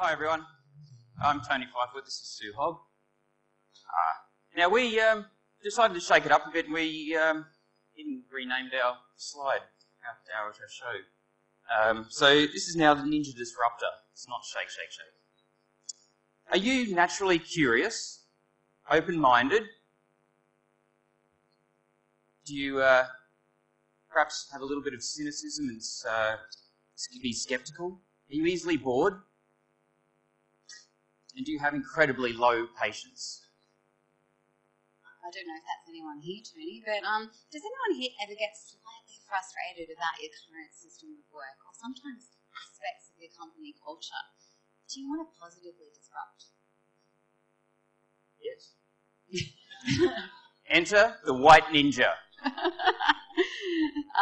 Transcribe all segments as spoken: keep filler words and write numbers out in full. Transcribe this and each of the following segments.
Hi everyone, I'm Tony Fifoot, this is Sue Hobb. Uh, now we um, decided to shake it up a bit. We um, even renamed our slide after our show. Um, so this is now the Ninja Disruptor. It's not shake, shake, shake. Are you naturally curious, open-minded? Do you uh, perhaps have a little bit of cynicism and uh, be skeptical? Are you easily bored? And do you have incredibly low patience? I don't know if that's anyone here, Tony, but um, does anyone here ever get slightly frustrated about your current system of work or sometimes aspects of your company culture? Do you want to positively disrupt? Yes. Enter the white ninja.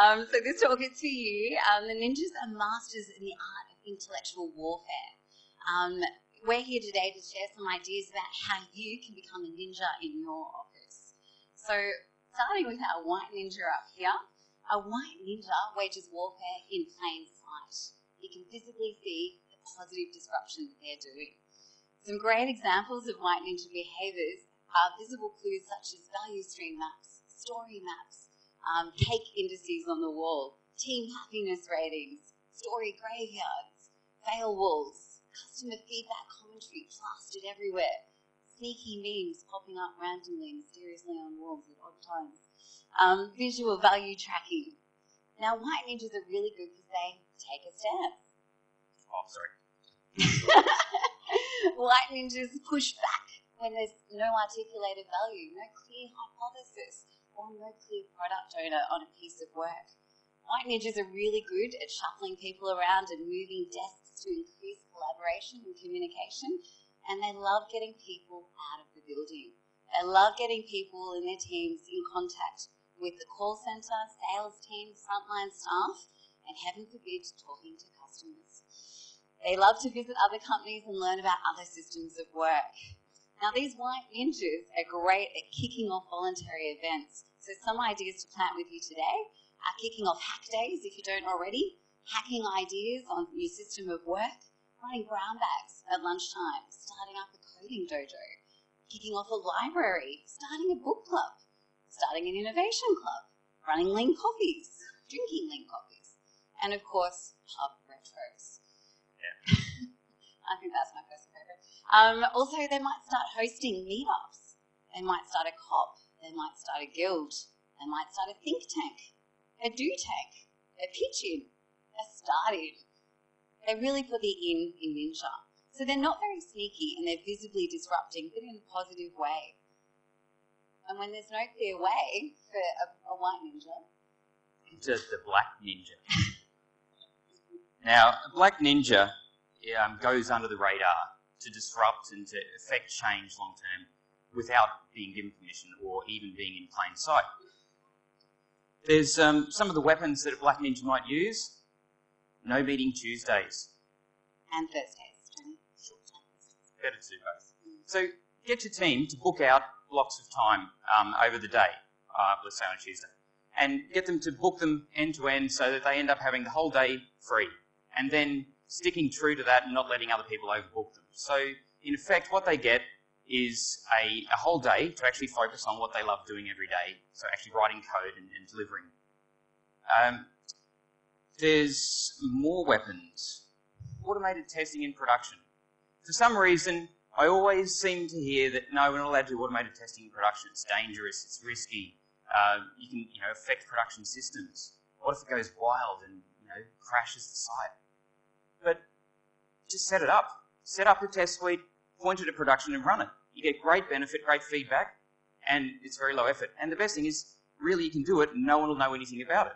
um, so this talk is for you. Um, the ninjas are masters in the art of intellectual warfare. Um, We're here today to share some ideas about how you can become a ninja in your office. So, starting with our white ninja up here, a white ninja wages warfare in plain sight. You can physically see the positive disruption that they're doing. Some great examples of white ninja behaviours are visible clues such as value stream maps, story maps, um, cake indices on the wall, team happiness ratings, story graveyards, fail walls, customer feedback commentary plastered everywhere, sneaky memes popping up randomly and mysteriously on walls at odd times, um, visual value tracking. Now, white ninjas are really good because they take a stance. Oh, sorry. White ninjas push back when there's no articulated value, no clear hypothesis, or no clear product owner on a piece of work. White ninjas are really good at shuffling people around and moving desks to increase collaboration and communication, and they love getting people out of the building. They love getting people and their teams in contact with the call centre, sales team, frontline staff, and heaven forbid, talking to customers. They love to visit other companies and learn about other systems of work. Now, these white ninjas are great at kicking off voluntary events, so some ideas to plant with you today are kicking off hack days, if you don't already, hacking ideas on your system of work, running brown bags at lunchtime, starting up a coding dojo, kicking off a library, starting a book club, starting an innovation club, running lean coffees, drinking lean coffees, and of course, pub retros. Yeah. I think that's my personal favourite. Um, also, they might start hosting meetups. They might start a cop. They might start a guild. They might start a think tank, a do-tag, a pitch-in, a start-in. They really put the in in ninja. So they're not very sneaky and they're visibly disrupting, but in a positive way. And when there's no clear way for a, a white ninja, it's just the black ninja. Now, a black ninja um, goes under the radar to disrupt and to affect change long-term without being given permission or even being in plain sight. There's um, some of the weapons that a black ninja might use. No beating Tuesdays. And Thursdays, Tony. Sure. Better to do both. Mm. So get your team to book out blocks of time um, over the day, uh, let's say on a Tuesday, and get them to book them end to end so that they end up having the whole day free and then sticking true to that and not letting other people overbook them. So in effect, what they get is a, a whole day to actually focus on what they love doing every day, so actually writing code and, and delivering. Um, there's more weapons. Automated testing in production. For some reason, I always seem to hear that, no, we're not allowed to do automated testing in production. It's dangerous, it's risky, uh, you can you know, affect production systems. What if it goes wild and you know, crashes the site? But just set it up. Set up a test suite, point it at production and run it. You get great benefit, great feedback, and it's very low effort. And the best thing is, really, you can do it and no one will know anything about it.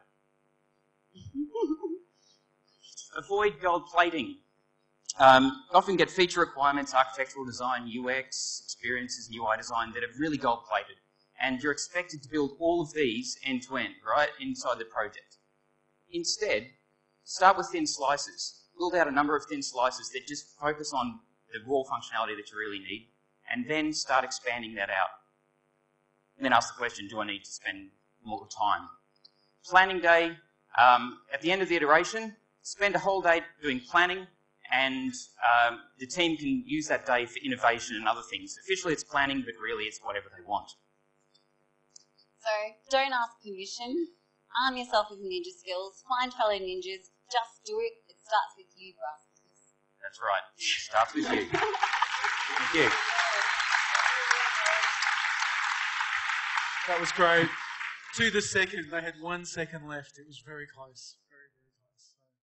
Avoid gold plating. Um, often get feature requirements, architectural design, U X, experiences, and U I design that are really gold plated. And you're expected to build all of these end to end, right, inside the project. Instead, start with thin slices. Build out a number of thin slices that just focus on the raw functionality that you really need, and then start expanding that out. And then ask the question, do I need to spend more time? Planning day, um, at the end of the iteration, spend a whole day doing planning and um, the team can use that day for innovation and other things. Officially it's planning, but really it's whatever they want. So don't ask permission. Arm yourself with ninja skills. Find fellow ninjas. Just do it. It starts with you, grasshoppers. That's right. It starts with you. Thank you. That was great. To the second, they had one second left. It was very close.